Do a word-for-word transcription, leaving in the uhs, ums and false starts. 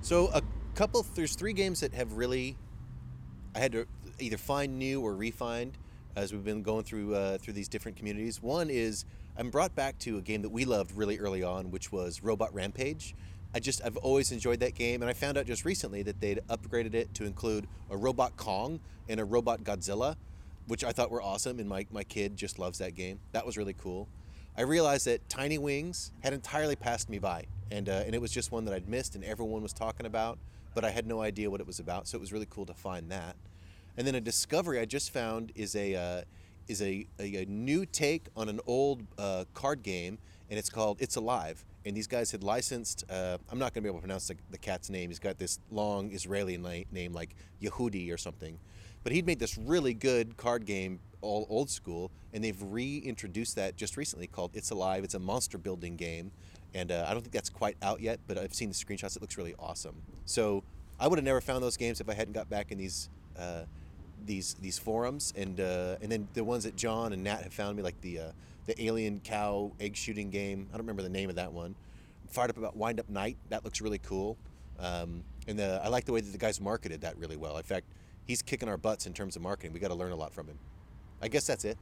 So a couple, there's three games that have really, I had to either find new or refind as we've been going through uh, through these different communities. One is I'm brought back to a game that we loved really early on, which was Robot Rampage. I just, I've always enjoyed that game, and I found out just recently that they'd upgraded it to include a Robot Kong and a Robot Godzilla, which I thought were awesome, and my, my kid just loves that game. That was really cool. I realized that Tiny Wings had entirely passed me by, and uh, and it was just one that I'd missed and everyone was talking about, but I had no idea what it was about, so it was really cool to find that. And then a discovery I just found is a uh, is a, a, a new take on an old uh, card game, and it's called It's Alive. And these guys had licensed, uh, I'm not going to be able to pronounce the, the cat's name. He's got this long Israeli na- name like Yehudi or something. But he'd made this really good card game, all old school, and they've reintroduced that just recently called It's Alive. It's a monster building game. And uh, I don't think that's quite out yet, but I've seen the screenshots. It looks really awesome. So I would have never found those games if I hadn't got back in these uh, these these forums. And uh, and then the ones that John and Nat have found me, like the... Uh, the alien cow egg shooting game. I don't remember the name of that one. I'm fired up about Wind Up Knight. That looks really cool. Um, and the, I like the way that the guy's marketed that really well. In fact, he's kicking our butts in terms of marketing. We got to learn a lot from him. I guess that's it.